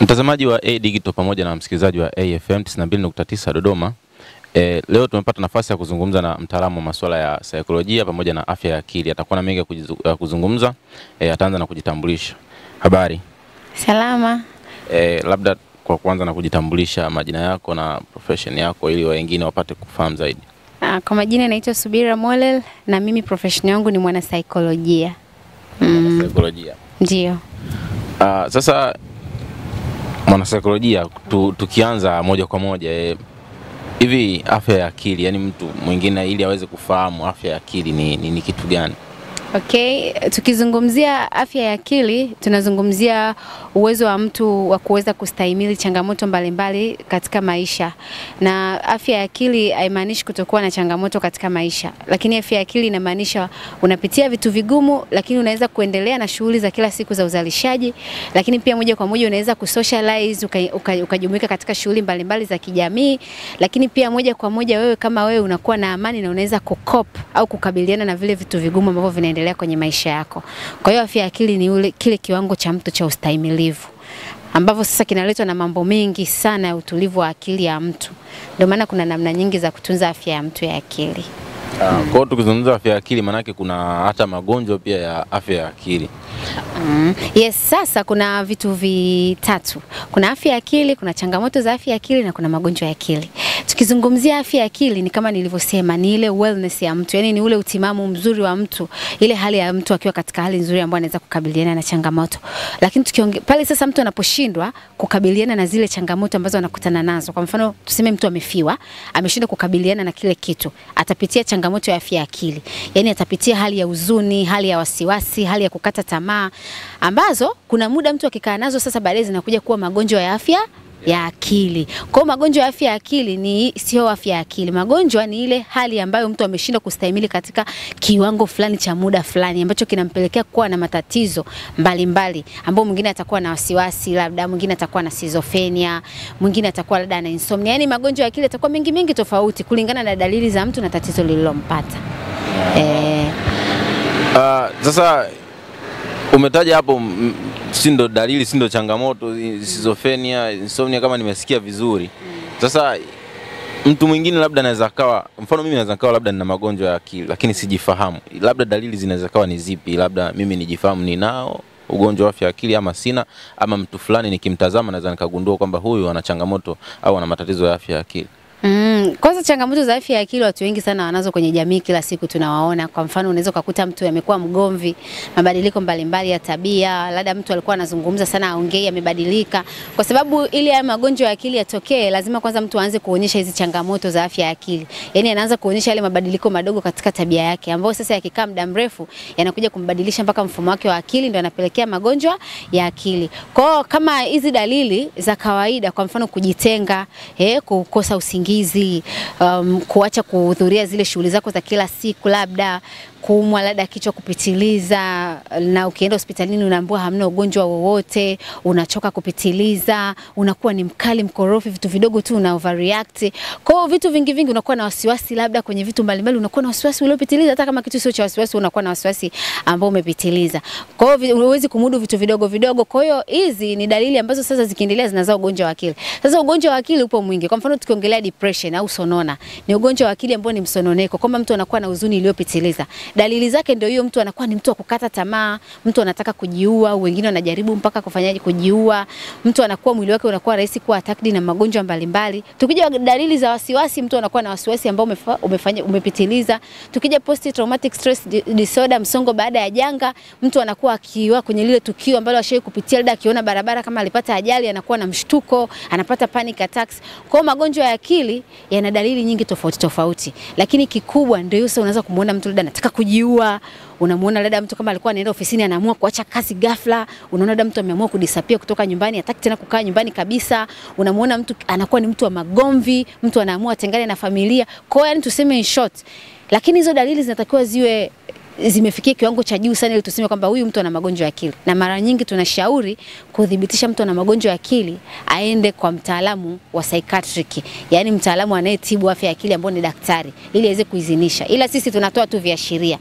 Mtazamaji wa A Digital pamoja na msikilizaji wa AFM 92.9 Dodoma, leo tumepata nafasi ya kuzungumza na mtaalamu wa masuala ya saikolojia pamoja na afya ya akili. Atakuwa na mengi ya kuzungumza, ataanza na kujitambulisha. Habari? Salama. Labda kwa kwanza na kujitambulisha majina yako na profession yako ili wengine wapate kufahamu zaidi. Kwa majina naitwa Subira Molel na mimi profession yangu ni mwana saikolojia. Saikolojia. Ndio. Sasa mwana saikolojia tukianza moja kwa moja, hivi afya ya akili, yani mtu mwingine ili aweze kufahamu afya ya akili ni kitu gani? Okay, tukizungumzia afya ya akili tunazungumzia uwezo wa mtu wa kuweza kustahimili changamoto mbalimbali katika maisha. Na afya ya akili haimaanishi kutokuwa na changamoto katika maisha, lakini afya ya akili inamaanisha unapitia vitu vigumu lakini unaweza kuendelea na shughuli za kila siku za uzalishaji, lakini pia moja kwa moja unaweza kusocialize, ukajumuika katika shughuli mbalimbali za kijamii, lakini pia moja kwa moja wewe kama wewe unakuwa na amani na unaweza kukop au kukabiliana na vile vitu vigumu ambavyo vinaendelea kwenye maisha yako. Kwa hiyo afya ya akili ni kile kiwango cha mtu cha ustahimilivu, ambavyo sasa kinaletwa na mambo mengi sana ya utulivu wa akili ya mtu. Ndio maana kuna namna nyingi za kutunza afya ya mtu ya akili. Kwa hiyo tukizungumza afya ya akili maana yake kuna hata magonjwa pia ya afya ya akili. Yes, sasa kuna vitu vitatu. Kuna afya ya akili, kuna changamoto za afya ya akili na kuna magonjwa ya akili. Tukizungumzia afya ya akili ni kama nilivyosema, ni ile wellness ya mtu, yani ni ule utimamu mzuri wa mtu, ile hali ya mtu akiwa katika hali nzuri ambayo anaweza kukabiliana na changamoto. Lakini pale sasa mtu anaposhindwa kukabiliana na zile changamoto ambazo anakutana nazo, kwa mfano tuseme mtu amefiwa, ameshindwa kukabiliana na kile kitu, atapitia changamoto ya afya ya akili. Yani atapitia hali ya huzuni, hali ya wasiwasi, hali ya kukata tamaa, ambazo kuna muda mtu akikaa nazo sasa baadaye zinakuja kuwa magonjwa ya afya ya akili. Kwa magonjwa ya afya ya akili ni sio afya ya akili. Magonjwa ni ile hali ambayo mtu ameshindwa kustahimili katika kiwango fulani cha muda fulani ambacho kinampelekea kuwa na matatizo mbalimbali, ambao mwingine atakuwa na wasiwasi, labda mwingine atakuwa na schizophrenia, mwingine atakuwa labda na insomnia. Yani magonjwa ya akili yatakuwa mengi tofauti kulingana na dalili za mtu na tatizo lililompata. Sasa umetaja hapo sindo dalili, sindo changamoto, schizophrenia, insomnia kama nimesikia vizuri. Sasa mtu mwingine labda anaweza kawa, mfano mimi naweza kawa labda nina magonjwa ya akili lakini sijifahamu. Labda dalili zinaweza kawa ni zipi? Labda mimi nijifahamu ninao ugonjwa wa afya ya akili ama sina, ama mtu fulani nikimtazama naweza nikagundua kwamba huyu ana changamoto au ana matatizo ya afya ya akili. Kwanza changamoto za afya ya akili watu wengi sana wanazo kwenye jamii, kila siku tunawaona. Kwa mfano unaweza kukuta mtu amekuwa mgomvi, mabadiliko mbalimbali ya tabia, labda mtu alikuwa anazungumza sana aongei amebadilika. Kwa sababu ili haya magonjwa ya akili yatokee lazima kwanza mtu aanze kuonyesha hizi changamoto za afya ya akili. Yaani anaanza kuonyesha yale mabadiliko madogo katika tabia yake ambayo sasa yakikaa muda mrefu yanakuja kumbadilisha mpaka mfumo wake wa akili, ndio anapelekea magonjwa ya akili. Kwa hiyo kama hizi dalili za kawaida, kwa mfano kujitenga, kukosa usingizi, kuacha kuhudhuria zile shughuli zako za kila siku, labda kuumwa labda kichwa kupitiliza na ukienda hospitalini unaambiwa hamna ugonjwa wowote, unachoka kupitiliza, unakuwa ni mkali mkorofi, vitu vidogo tu una overreact. Kwa hiyo vitu vingi unakuwa na wasiwasi, labda kwenye vitu mbalimbali unakuwa na wasiwasi uliopitiliza, hata kama kitu sio cha wasiwasi unakuwa na wasiwasi ambao umepitiliza. Kwa hiyo huwezi kumudu vitu vidogo. Kwa hiyo hizi ni dalili ambazo sasa zikiendelea zinazaa ugonjwa wa akili. Sasa ugonjwa wa akili upo mwingi. Kwa mfano tukiongelea depression au sonona, ni ugonjwa wa akili ambao ni msononeko, kwamba mtu anakuwa na huzuni iliyopitiliza. Dalili zake ndio hiyo, mtu anakuwa ni mtu wa kukata tamaa, mtu anataka kujiua, wengine wanajaribu mpaka kufanyaje kujiua, mtu anakuwa mwili wake unakuwa rahisi kuwa atakdi na magonjwa mbalimbali. Tukija dalili za wasiwasi, mtu anakuwa na wasiwasi ambao umepitiliza. Tukija post traumatic stress disorder, msongo baada ya janga, mtu anakuwa akiwa kwenye lile tukio ambalo ashaye kupitia, labda akiona barabara kama alipata ajali anakuwa na mshtuko, anapata panic attacks. Kwa magonjwa ya akili yana dalili nyingi tofauti, lakini kikubwa ndio sasa unaweza kumuona mtu labda anataka kujiua, unamuona labda mtu kama alikuwa anaenda ofisini anaamua kuacha kazi ghafla, unaona labda mtu ameamua kudisappear kutoka nyumbani, hataki tena kukaa nyumbani kabisa, unamuona mtu anakuwa ni mtu wa magomvi, mtu anaamua atengane na familia. Kwa hiyo yani tuseme in short, lakini hizo dalili zinatakiwa ziwe zimefikia kiwango cha juu sana ili tuseme kwamba huyu mtu ana magonjwa ya akili. Na mara nyingi tunashauri kudhibitisha mtu ana magonjwa ya akili aende kwa mtaalamu wa psychiatric, yani mtaalamu anayetibu afya ya akili ambaye ni daktari, ili aweze kuidhinisha. Ila sisi tunatoa tu viashiria.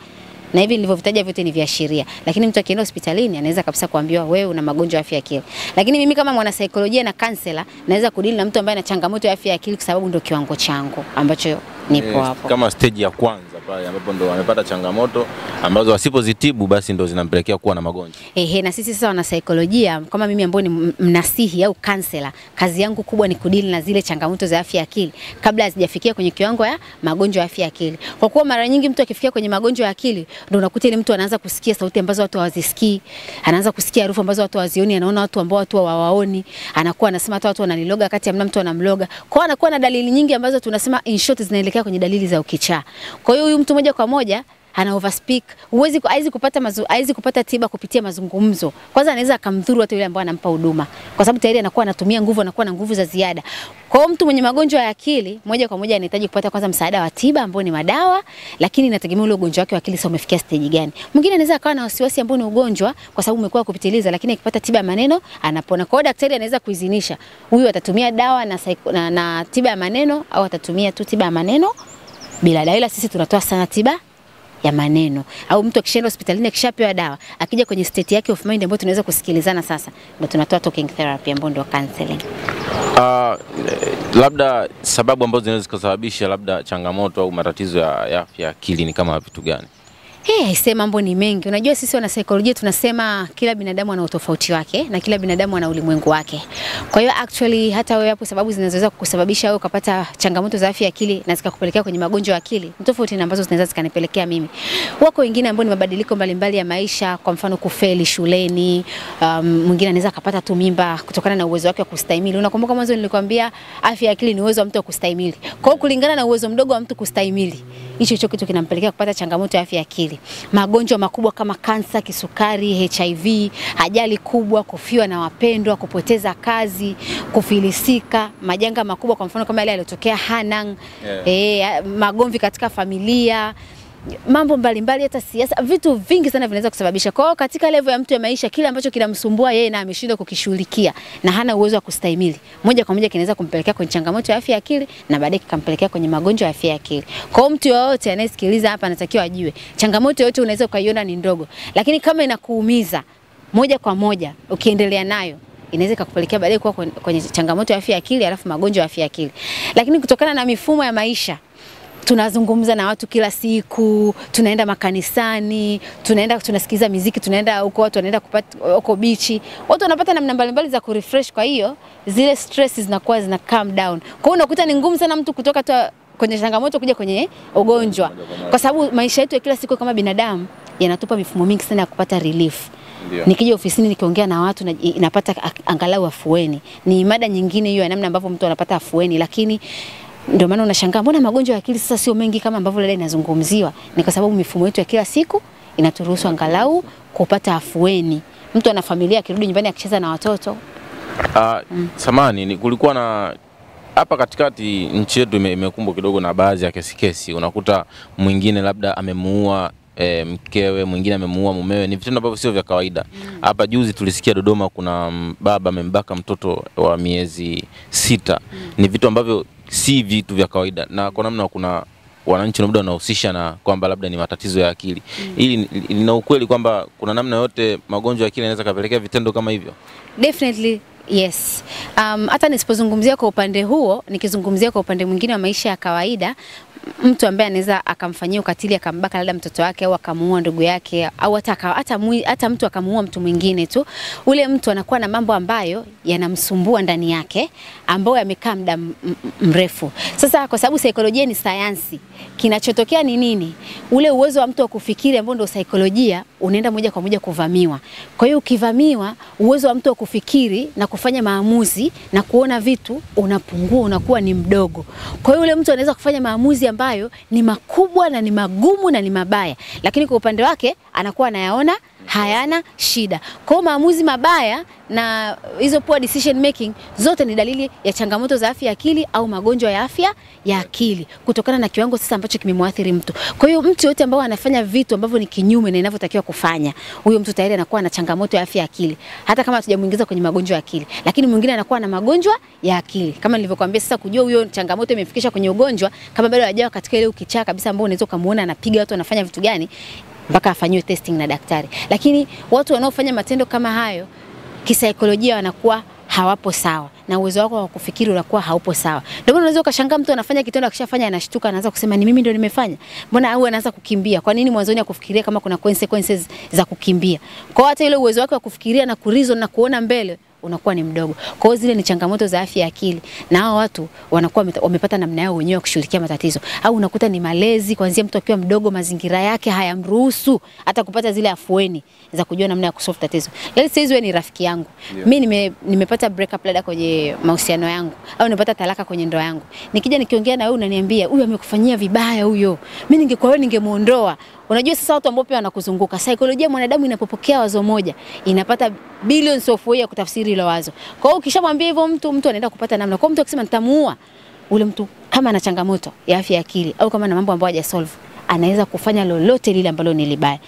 Na hivi nilivyovitaja vyote ni viashiria. Lakini mtu akienda hospitalini anaweza kabisa kuambiwa wewe una magonjwa ya afya ya akili. Lakini mimi kama mwana saikolojia na counselor naweza kudili na mtu ambaye ana changamoto ya afya ya akili kwa sababu ndio kiwango changu ambacho nipo hapo. Kama stage ya kwanza pale ambapo ndio amepata changamoto ambazo wasipozitibu basi ndio zinampelekea kuwa na magonjwa. Na sisi sasa wana saikolojia kama mimi ambao ni mnasihi au counselor, kazi yangu kubwa ni kudili na zile changamoto za afya ya akili kabla hazijafikia kwenye kiwango ya magonjwa ya afya ya akili. Kwa kuwa mara nyingi mtu akifikia kwenye magonjwa ya akili ndio unakuta ile mtu anaanza kusikia sauti ambazo watu hawazisikii, anaanza kusikia harufu ambazo watu hawazioni, anaona watu ambao watu hawawaoni, anakuwa anasema hata watu wananiloga kati ya mtu anamloga. Kwa anakuwa na dalili nyingi ambazo tunasema in short zinaelekea kwenye dalili za ukichaa. Kwa hiyo huyu mtu moja kwa moja ana overspeak, hawezi kupata tiba kupitia mazungumzo. Kwanza anaweza akamdhuru hata yule ambaye anampa huduma kwa sababu tayari anakuwa anatumia nguvu, anakuwa na nguvu za ziada. Kwa hiyo mtu mwenye magonjwa ya akili moja kwa moja anahitaji kupata kwanza msaada wa tiba ambao ni madawa, lakini inategemea ule ugonjwa wake wa akili sasa umefikia stage gani. Mwingine anaweza akawa na wasiwasi ambao ni ugonjwa kwa sababu umekuwa kupitiliza, lakini akipata tiba ya maneno anapona. Kwa hiyo daktari anaweza kuidhinisha huyu atatumia dawa na tiba ya maneno au atatumia tu tiba ya maneno bila dawa, ila sisi tunatoa sana tiba ya maneno. Au mtu akishaenda hospitalini akishapewa dawa, akija kwenye state yake of mind ambayo tunaweza kusikilizana sasa, ndio tunatoa talking therapy ambayo ndio counseling. Labda sababu ambazo zinaweza kusababisha labda changamoto au matatizo ya afya akili ni kama vitu gani? Sema mambo ni mengi. Unajua sisi wana saikolojia tunasema kila binadamu ana utofauti wake na kila binadamu ana ulimwengu wake. Kwa hiyo actually hata wewe hapo sababu zinazoweza kukusababisha wewe ukapata changamoto za afya ya akili na zikakupelekea kwenye magonjwa ya akili tofauti na ambazo zinaweza zikanipelekea mimi. Wako wengine ambao ni mabadiliko mbalimbali ya maisha, kwa mfano kufeli shuleni, mwingine anaweza akapata tu mimba kutokana na uwezo wake wa kustahimili. Unakumbuka mwanzo nilikwambia afya ya akili ni uwezo wa mtu wa kustahimili. Kwa hiyo kulingana na uwezo mdogo wa mtu kustahimili, hicho kitu kinampelekea kupata changamoto ya afya ya akili. Magonjwa makubwa kama kansa, kisukari, HIV, ajali kubwa, kufiwa na wapendwa, kupoteza kazi, kufilisika, majanga makubwa kwa mfano kama ile yaliyotokea Hanang, magomvi katika familia, mambo mbalimbali, hata siasa, vitu vingi sana vinaweza kusababisha. Kwa hiyo katika level ya mtu ya maisha, kile ambacho kinamsumbua yeye na ameshindwa kukishughulikia na hana uwezo wa kustahimili, moja kwa moja kinaweza kumpelekea kwenye changamoto ya afya ya akili na baadaye kikampelekea kwenye magonjwa ya afya ya akili. Kwa hiyo mtu yote anayesikiliza hapa anatakiwa ajue, changamoto yote unaweza ukaiona ni ndogo, lakini kama inakuumiza moja kwa moja ukiendelea nayo inaweza kukupelekea baadaye kuwa kwenye changamoto ya afya ya akili alafu magonjwa ya afya ya akili. Lakini kutokana na mifumo ya maisha, tunazungumza na watu kila siku, tunaenda makanisani, tunasikiza muziki, tunaenda huko, watu wanaenda kupata huko bichi, watu wanapata namna mbalimbali za kurefresh. Kwa hiyo zile stresses zinakuwa zina calm down. Kwa hiyo unakuta ni ngumu sana mtu kutoka kwenye changamoto kuja kwenye ugonjwa, kwa sababu maisha yetu ya kila siku kama binadamu yanatupa mifumo mingi sana ya kupata relief. Nikija ofisini nikiongea na watu na napata angalau afueni. Ni mada nyingine hiyo ya namna ambavyo mtu anapata afueni, lakini ndio maana unashangaa mbona magonjwa ya akili sasa sio mengi kama ambavyo leo inazungumziwa. Ni kwa sababu mifumo yetu ya kila siku inaturuhusu angalau kupata afueni. Mtu ana familia, akirudi nyumbani akicheza na watoto. Samani ni kulikuwa na hapa katikati nchi yetu imekumbwa kidogo na baadhi ya kesi. Unakuta mwingine labda amemuua mkewe, mwingine amemuua mumewe. Ni vitendo ambavyo sio vya kawaida. Hapa juzi tulisikia Dodoma kuna baba amembaka mtoto wa miezi 6. Ni vitu ambavyo si vitu vya kawaida, na kwa namna kuna wananchi labda wanahusisha na kwamba labda ni matatizo ya akili. Hili lina ukweli kwamba kuna namna yote magonjwa ya akili yanaweza kupelekea vitendo kama hivyo? Definitely yes. Hata nisipozungumzia kwa upande huo, nikizungumzia kwa upande mwingine wa maisha ya kawaida, mtu ambaye anaweza akamfanyia ukatili, akambaka labda mtoto wake au akamuua ndugu yake au hata mtu akamuua mtu mwingine tu, ule mtu anakuwa na mambo ambayo yanamsumbua ndani yake ambayo yamekaa muda mrefu. Sasa kwa sababu saikolojia ni sayansi, kinachotokea ni nini? Ule uwezo wa mtu wa kufikiri ambao ndio saikolojia unaenda moja kwa moja kuvamiwa. Kwa hiyo ukivamiwa, uwezo wa mtu wa kufikiri na kufanya maamuzi na kuona vitu unapungua, unakuwa ni mdogo. Kwa hiyo ule mtu anaweza kufanya maamuzi ambayo ni makubwa na ni magumu na ni mabaya, lakini kwa upande wake anakuwa anayaona hayana shida. Kwa maamuzi mabaya na hizo poor decision making zote ni dalili ya changamoto za afya ya akili au magonjwa ya afya ya akili kutokana na kiwango sasa ambacho kimemwathiri mtu. Kwa hiyo mtu yote ambaye anafanya vitu ambavyo ni kinyume na inavyotakiwa kufanya, huyo mtu tayari anakuwa na changamoto ya afya ya akili hata kama hatujamuingiza kwenye magonjwa ya akili. Lakini mwingine anakuwa na magonjwa ya akili kama nilivyokuambia. Sasa kujua huyo changamoto imefikisha kwenye ugonjwa, kama bado hajawa katika ile ukichaa kabisa ambao unaweza kumuona anapiga watu, anafanya vitu gani, mpaka afanywe testing na daktari. Lakini watu wanaofanya matendo kama hayo kisaikolojia wanakuwa hawapo sawa, na uwezo wako wa kufikiri unakuwa haupo sawa. Ndio maana unaweza ukashangaa mtu anafanya kitendo akishafanya anashtuka, anaanza kusema ni mimi ndio nimefanya. Mbona au anaanza kukimbia? Kwa nini mwanzoni hakufikiria kama kuna consequences za kukimbia? Kwa hata ile uwezo wako wa kufikiria na kureason na kuona mbele unakuwa ni mdogo. Kwa hiyo zile ni changamoto za afya ya akili, na hao watu wanakuwa wamepata namna yao wenyewe kushughulikia matatizo. Au unakuta ni malezi kuanzia mtu akiwa mdogo, mazingira yake hayamruhusu hata kupata zile afueni za kujua namna ya kusolve tatizo. Yaani sasa hizo ni rafiki yangu. Yeah. Mimi nimepata breakup labda kwenye mahusiano yangu, au nimepata talaka kwenye ndoa yangu. Nikija nikiongea na wewe unaniambia huyu amekufanyia vibaya huyo. Mimi ningekuwa wewe ningemuondoa. Unajua sasa watu ambao pia wanakuzunguka, saikolojia ya mwanadamu inapopokea wazo moja inapata billions of ways ya kutafsiri ile wazo. Kwa hiyo ukishamwambia hivyo mtu anaenda kupata namna. Kwa mtu akisema nitamuua, ule mtu kama ana changamoto ya afya ya akili au kama ana mambo ambayo haja solve, anaweza kufanya lolote lile ambalo ni libaya.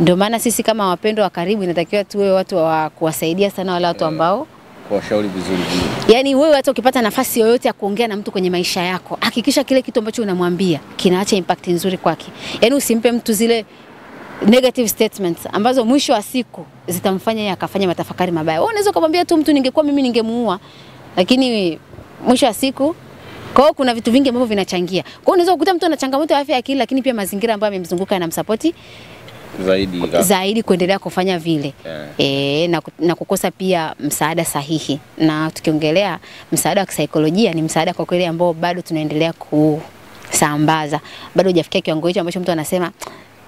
Ndio maana sisi kama wapendo wa karibu inatakiwa tuwe watu wa kuwasaidia sana wala watu ambao kwa shauri vizuri. Yaani wewe hata ukipata nafasi yoyote ya kuongea na mtu kwenye maisha yako, hakikisha kile kitu ambacho unamwambia kinaacha impact nzuri kwake. Yaani usimpe mtu zile negative statements ambazo mwisho wa siku zitamfanya yeye akafanya matafakari mabaya. Wewe unaweza kumwambia tu mtu ningekuwa mimi ningemuua, lakini mwisho wa siku kwao kuna vitu vingi ambavyo vinachangia. Kwao unaweza kukuta mtu ana changamoto ya afya ya akili, lakini pia mazingira ambayo yamemzunguka yanamsupport zaidi kuendelea kufanya vile, yeah. Na kukosa pia msaada sahihi. Na tukiongelea msaada wa kisaikolojia ni msaada kwa kweli ambao bado tunaendelea kusambaza. Bado hujafikia kiwango hicho ambacho mtu anasema,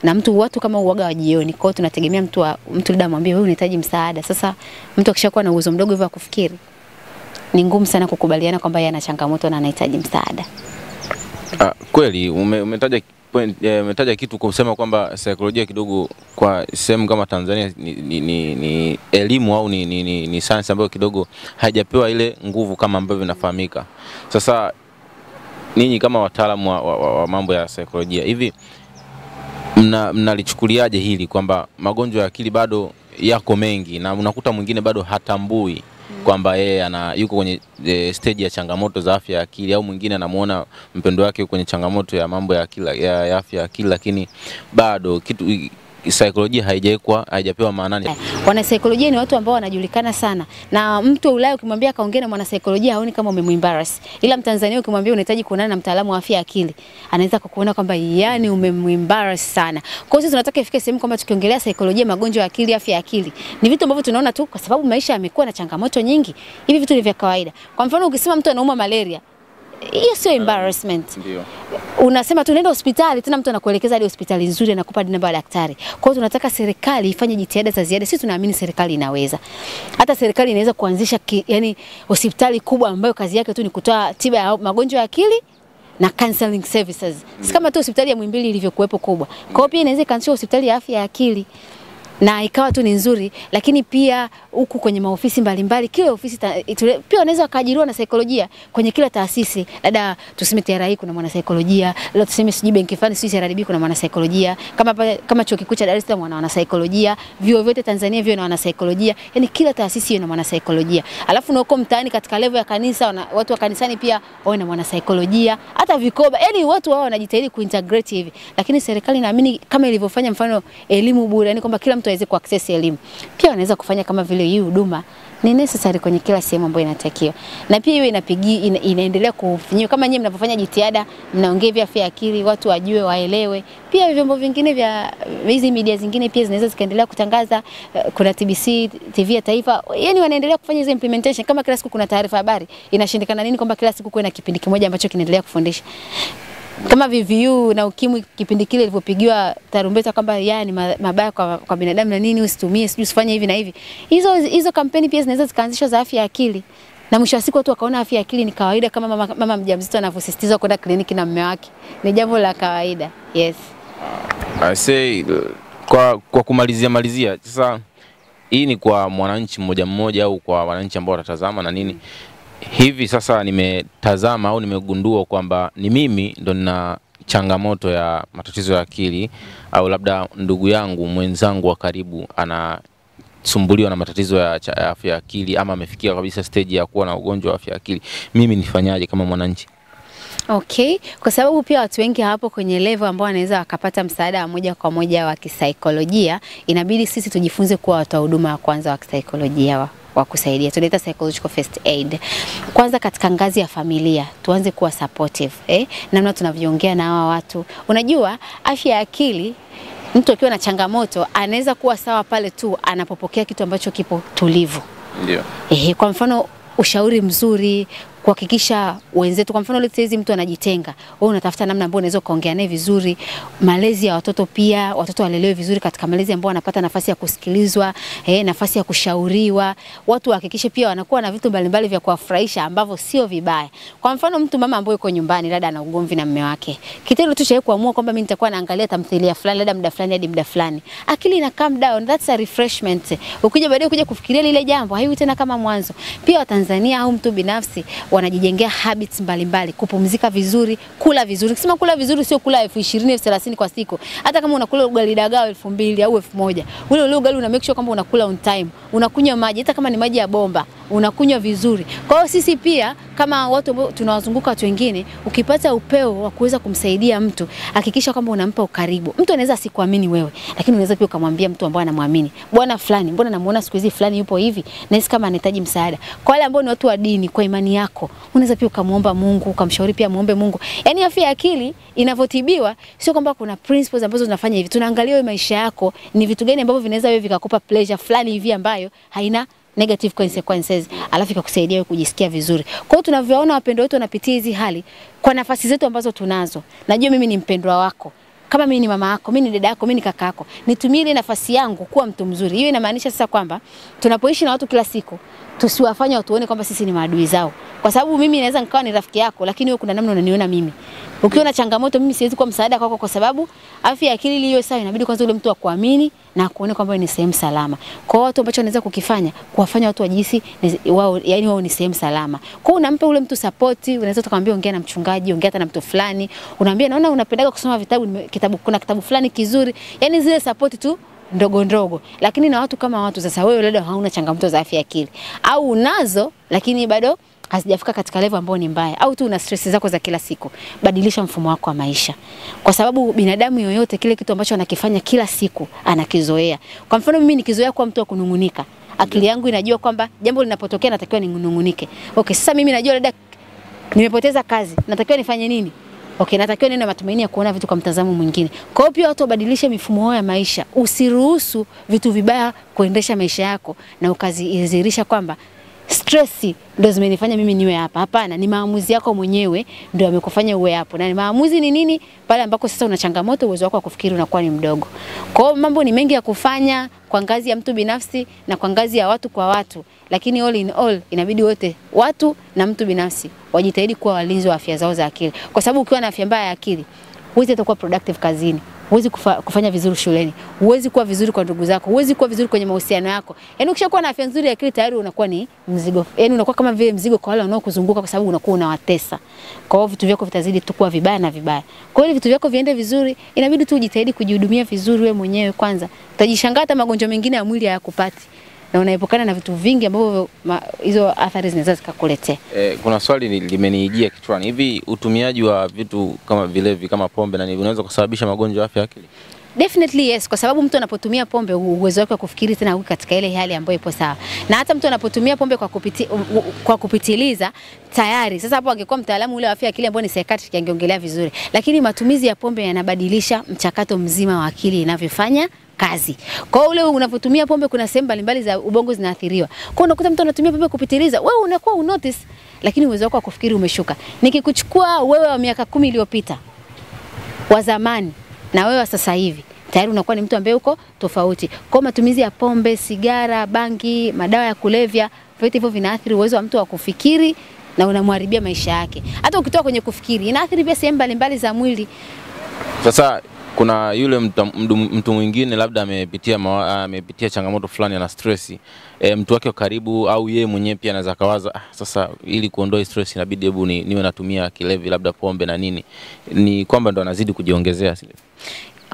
na mtu watu kama uoga wa jioni. Kwa hiyo tunategemea mtu labda amwambie wewe unahitaji msaada. Sasa mtu akishakuwa na uwezo mdogo hivyo wa kufikiri, ni ngumu sana kukubaliana kwamba yeye ana changamoto na anahitaji msaada. Kweli umetaja umetaja kitu kusema kwamba saikolojia kidogo kwa sehemu kama Tanzania ni elimu au ni science ambayo kidogo haijapewa ile nguvu kama ambavyo inafahamika. Sasa ninyi kama wataalamu wa mambo ya saikolojia, hivi mnalichukuliaje hili kwamba magonjwa ya akili bado yako mengi na unakuta mwingine bado hatambui kwamba yeye yuko kwenye stage ya changamoto za afya ya akili, au mwingine anamuona mpendo wake kwenye changamoto ya mambo ya akili ya afya ya akili, lakini bado saikolojia haijapewa maanani. Wanasaikolojia ni watu ambao wanajulikana sana, na mtu wa Ulaya ukimwambia kaongea na mwanasaikolojia haoni kama umemembarrass. Ila Mtanzania ukimwambia unahitaji kuonana na mtaalamu wa afya ya akili, anaweza kukuona kwamba yani umemembarrass sana. Kwa hiyo tunataka ifike sehemu kwamba tukiongelea saikolojia, magonjwa ya akili, afya ya akili ni vitu ambavyo tunaona tu kwa sababu maisha yamekuwa na changamoto nyingi. Hivi vitu ni vya kawaida. Kwa mfano ukisema mtu anauma malaria, hiyo sio embarrassment. Ndio. Unasema tunaenda hospitali, tena mtu anakuelekeza hadi hospitali nzuri na kukupa namba ya daktari. Kwa hiyo tunataka serikali ifanye jitihada za ziada. Sisi tunaamini serikali inaweza. Hata serikali inaweza kuanzisha yani hospitali kubwa ambayo kazi yake tu ni kutoa tiba ya magonjwa ya akili na counseling services. Si kama tu hospitali ya Mwimbili ilivyokuepo kubwa. Kwa hiyo pia inaweza kuanzisha hospitali ya afya ya akili na ikawa tu ni nzuri. Lakini pia huku kwenye maofisi mbalimbali, kila ofisi pia wanaweza wakaajiriwa na saikolojia kwenye kila taasisi. Labda tuseme TRA kuna mwana saikolojia, labda tuseme sijui benki fulani sisi TRDB kuna mwana saikolojia, kama chuo kikuu cha Dar es Salaam wana saikolojia, vyuo vyote Tanzania vyo na wana saikolojia. Yaani kila taasisi ina mwana saikolojia. Alafu na huko mtaani katika level ya kanisa, watu wa kanisani pia wana mwana saikolojia, hata vikoba. Yaani watu wao wanajitahidi kuintegrate hivi. Lakini serikali naamini kama ilivyofanya mfano elimu bure, yani kwamba kila mtu aweze kuaccess elimu, pia wanaweza kufanya kama vile hii huduma ni necessary kwenye kila sehemu ambayo inatakiwa. Na pia hiyo inaendelea kufanyiwa. Kama nyinyi mnapofanya jitihada, mnaongea vya afya ya akili, watu wajue, waelewe. Pia vyombo vingine vya hizi media zingine pia zinaweza zikaendelea kutangaza. Kuna TBC, TV ya Taifa, yani wanaendelea kufanya hizo implementation. Kama kila siku kuna taarifa habari, inashindikana nini kwamba kila siku kuna kipindi kimoja ambacho kinaendelea kufundisha? Kama VVU na ukimwi kipindi kile ilipopigiwa tarumbeta kwamba yani mabaya kwa binadamu na nini, usitumie, sijui usifanye hivi na hivi. Hizo kampeni pia zinaweza zikaanzishwa za afya ya akili. Na mwisho wa siku watu wakaona afya ya akili ni kawaida, kama mama mjamzito anavyosisitiza kwenda kliniki na mume wake. Ni jambo la kawaida. Yes. I say kwa kumalizia sasa, hii ni kwa mwananchi mmoja mmoja au kwa wananchi ambao watatazama na nini. Hivi sasa nimetazama au nimegundua kwamba ni mimi ndo nina changamoto ya matatizo ya akili, au labda ndugu yangu mwenzangu wa karibu anasumbuliwa na matatizo ya afya ya akili, ama amefikia kabisa stage ya kuwa na ugonjwa wa afya ya akili, mimi nifanyaje kama mwananchi? Okay, kwa sababu pia watu wengi hapo kwenye level ambao wanaweza wakapata msaada moja kwa moja wa kisaikolojia, inabidi sisi tujifunze kuwa watoa huduma kwanza wa kisaikolojia wa kusaidia. Tunaita psychological first aid. Kwanza katika ngazi ya familia, tuanze kuwa supportive, namna tunavyoongea na hawa watu. Unajua, afya ya akili, mtu akiwa na changamoto anaweza kuwa sawa pale tu anapopokea kitu ambacho kipo tulivu. Ndio. Kwa mfano ushauri mzuri, kuhakikisha wenzetu, kwa mfano let's say mtu anajitenga, wewe unatafuta namna ambayo unaweza kuongea naye vizuri. Malezi ya watoto pia, watoto walelewe vizuri katika malezi ambayo wanapata nafasi ya kusikilizwa, nafasi ya kushauriwa. Watu hakikisha pia wanakuwa na vitu mbalimbali vya kuwafurahisha ambavyo sio vibaya. Kwa mfano mtu mama ambaye yuko nyumbani labda ana ugomvi na mume wake, kitendo tu cha kuamua kwamba mimi nitakuwa naangalia tamthilia fulani labda muda fulani hadi muda fulani, akili ina calm down, that's a refreshment. Ukija baadaye kuja kufikiria lile jambo, haiwi tena kama mwanzo. Pia Watanzania au mtu binafsi wanajijengea habits mbalimbali, kupumzika vizuri, kula vizuri. Kisema kula vizuri sio kula 20,000, 30,000 kwa siku. Hata kama unakula ugali dagao 2,000 au 1,000, ule ugali una make sure kwamba unakula on time, unakunywa maji, hata kama ni maji ya bomba, unakunywa vizuri. Kwa hiyo sisi pia kama watu tunawazunguka watu wengine, ukipata upeo wa kuweza kumsaidia mtu, hakikisha kwamba unampa ukaribu. Mtu anaweza asikuamini wewe, lakini unaweza pia ukamwambia mtu ambaye anamwamini, bwana fulani, mbona namuona siku hizi fulani yupo hivi, na hisi kama anahitaji msaada. Kwa wale ambao ni watu wa dini, kwa imani yako, unaweza pia ukamuomba Mungu, ukamshauri pia muombe Mungu. Yaani afya ya akili inavotibiwa sio kwamba kuna principles ambazo tunafanya hivi. Tunaangalia wewe maisha yako, ni vitu gani ambavyo vinaweza wewe vikakupa pleasure fulani hivi ambayo haina negative consequences, alafu ikakusaidia wewe kujisikia vizuri. Kwa hiyo tunavyoona wapendwa wetu wanapitia hizi hali, kwa nafasi zetu ambazo tunazo, najua mimi ni mpendwa wako, kama mimi ni mama yako, mimi ni dada yako, mimi ni kaka yako, nitumie ile nafasi yangu kuwa mtu mzuri. Hiyo inamaanisha sasa kwamba tunapoishi na watu kila siku, tusiwafanye watu waone kwamba sisi ni maadui zao. Kwa sababu mimi naweza nikawa ni rafiki yako, lakini wewe kuna namna unaniona mimi. Ukiona changamoto mimi siwezi kuwa msaada kwako, kwa sababu afya ya akili iliyo sawa inabidi kwanza ule mtu akuamini na kuone kwamba wewe ni sehemu salama. Kwa watu ambacho wanaweza kukifanya, kuwafanya watu wajisi wao, yani wao ni sehemu salama. Kwa unampa ule mtu support, unaweza tukamwambia ongea na mchungaji, ongea hata na mtu fulani, unamwambia naona unapendaga kusoma vitabu, kuna kitabu fulani kizuri. Yani zile support tu ndogo ndogo. Lakini na watu kama watu sasa, wewe leo hauna changamoto za afya ya akili, au unazo lakini bado hazijafika katika level ambayo ni mbaya, au tu una stress zako za kila siku, badilisha mfumo wako wa maisha. Kwa sababu binadamu yoyote kile kitu ambacho anakifanya kila siku anakizoea. Kwa mfano mimi nikizoea kwa mtu wa kunungunika, akili yangu inajua kwamba jambo linapotokea natakiwa ningunungunike. Okay, sasa mimi najua labda nimepoteza kazi, natakiwa nifanye nini? Okay, natakiwa nina matumaini ya kuona vitu kwa mtazamo mwingine. Kwa hiyo pia watu wabadilishe mifumo ya maisha. Usiruhusu vitu vibaya kuendesha maisha yako na ukaziizirisha kwamba stressi ndio zimenifanya mimi niwe hapa. Hapana, ni maamuzi yako mwenyewe ndio yamekufanya uwe hapo. Na maamuzi ni nini? Pale ambako sasa una changamoto, uwezo wako wa kufikiri unakuwa ni mdogo. Kwa hiyo mambo ni mengi ya kufanya kwa ngazi ya mtu binafsi na kwa ngazi ya watu kwa watu. Lakini all in all inabidi wote, watu na mtu binafsi, wajitahidi kuwa walinzi wa afya zao za akili. Kwa sababu ukiwa na afya mbaya ya akili, huwezi kuwa productive kazini, huwezi kufanya vizuri shuleni, huwezi kuwa vizuri kwa ndugu zako, huwezi kuwa vizuri kwenye mahusiano yako. Yaani ukishakuwa na afya nzuri ya akili tayari unakuwa ni mzigo. Yaani unakuwa kama vile mzigo kwa wale wanaokuzunguka, kwa sababu unakuwa unawatesa. Kwa hiyo vitu vyako vitazidi tu kuwa vibaya na vibaya. Kwa hiyo vitu vyako viende vizuri, inabidi tu ujitahidi kujihudumia vizuri wewe mwenyewe kwanza. Utajishangaa hata magonjwa mengine ya mwili hayakupati, na unaepukana na vitu vingi ambavyo hizo athari zinaweza zikakuletea. Kuna swali limenijia kichwani. Hivi utumiaji wa vitu kama vilevi kama pombe na nini unaweza kusababisha magonjwa ya afya ya akili? Definitely yes, kwa sababu mtu anapotumia pombe uwezo wake wa kufikiri tena huko katika ile hali ambayo ipo sawa. Na hata mtu anapotumia pombe kwa kupitiliza tayari, sasa hapo angekuwa mtaalamu ule wa afya ya akili ambaye ni psychiatrist angeongelea vizuri. Lakini matumizi ya pombe yanabadilisha mchakato mzima wa akili inavyofanya kazi. Kwa ule unapotumia pombe kuna sehemu mbalimbali za ubongo zinaathiriwa. Kwa unakuta mtu anatumia pombe kupitiliza, wewe unakuwa unotice, lakini uwezo wako wa kufikiri umeshuka. Nikikuchukua wewe wa miaka 10 iliyopita, wa zamani na wewe wa sasa hivi, tayari unakuwa ni mtu ambaye uko tofauti. Kwa matumizi ya pombe, sigara, bangi, madawa ya kulevya, vyote hivyo vinaathiri uwezo wa mtu wa kufikiri na unamharibia maisha yake. Hata ukitoa kwenye kufikiri, inaathiri pia sehemu mbalimbali za mwili. Sasa kuna yule mtu mwingine labda amepitia changamoto fulani, ana stress, mtu wake wa karibu au yeye mwenyewe pia anaweza kawaza, sasa ili kuondoa stress inabidi hebu niwe natumia kilevi labda pombe na nini. Ni kwamba ndo anazidi kujiongezea.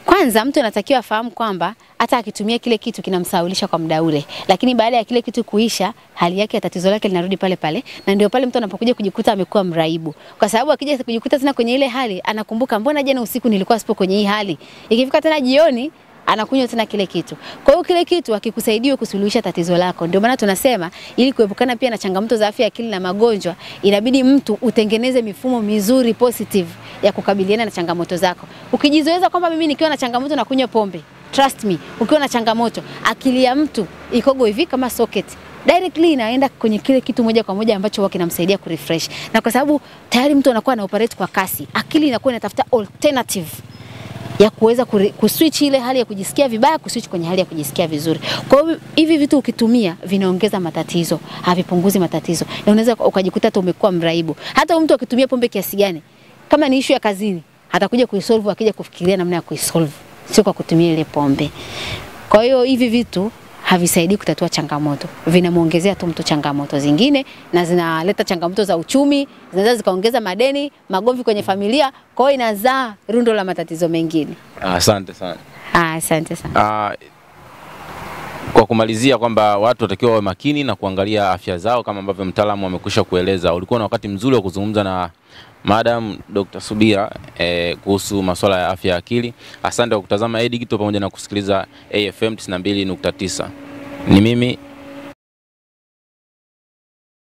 Kwanza mtu anatakiwa afahamu kwamba hata akitumia kile kitu kinamsaulisha kwa muda ule, lakini baada ya kile kitu kuisha hali yake ya tatizo lake linarudi pale pale, na ndio pale mtu anapokuja kujikuta amekuwa mraibu, kwa sababu akija kujikuta tena kwenye ile hali anakumbuka, mbona jana usiku nilikuwa sipo kwenye hii hali. Ikifika tena jioni anakunywa tena kile kitu. Kwa hiyo kile kitu hakikusaidia kusuluhisha tatizo lako. Ndio maana tunasema ili kuepukana pia na changamoto za afya ya akili na magonjwa, inabidi mtu utengeneze mifumo mizuri positive ya kukabiliana na changamoto zako. Ukijizoeza kwamba mimi nikiwa na changamoto na kunywa pombe, trust me, ukiwa na changamoto, akili ya mtu ikogo hivi kama socket. Directly inaenda kwenye kile kitu moja kwa moja ambacho kinamsaidia kurefresh. Na kwa sababu tayari mtu anakuwa na operate kwa kasi, akili inakuwa inatafuta alternative ya kuweza kuswitch ile hali ya kujisikia vibaya kuswitch kwenye hali ya kujisikia vizuri. Kwa hiyo hivi vitu ukitumia vinaongeza matatizo, havipunguzi matatizo. Na unaweza ukajikuta tu umekuwa mraibu. Hata mtu akitumia pombe kiasi gani, kama ni issue ya kazini, atakuja kuisolve akija kufikiria namna ya kuisolve, sio kwa kutumia ile pombe. Kwa hiyo hivi vitu havisaidii kutatua changamoto, vinamuongezea tu mtu changamoto zingine, na zinaleta changamoto za uchumi, zinaweza zikaongeza madeni, magomvi kwenye familia, kwa hiyo inazaa rundo la matatizo mengine. Asante sana. Asante sana. Kwa kumalizia kwamba watu watakiwa wawe makini na kuangalia afya zao kama ambavyo mtaalamu amekwisha kueleza. Ulikuwa na wakati mzuri wa kuzungumza na Madam Dr. Subira kuhusu masuala ya afya ya akili. Asante kwa kutazama Edikito pamoja na kusikiliza AFM 92.9. Ni mimi